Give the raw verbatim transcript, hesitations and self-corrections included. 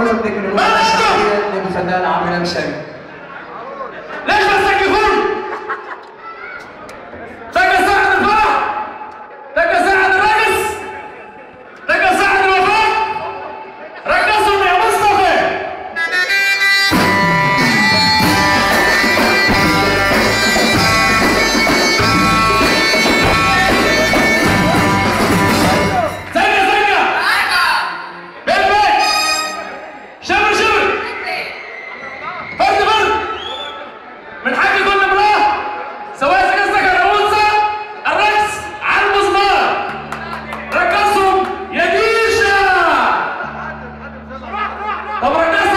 ولم تكن هناك شعبية للفنان عامر هشام. ليش بتسقفون؟ ده كساعد الفرح، ده كساعد الرقص، ده كساعد الوفاء. رقصوا يا مصطفى. زنقة زنقة. بيت بيت. شبر شبر. فرد فرد. من حق كل امرأة سواء زنقة زنقة. ¡Vamos!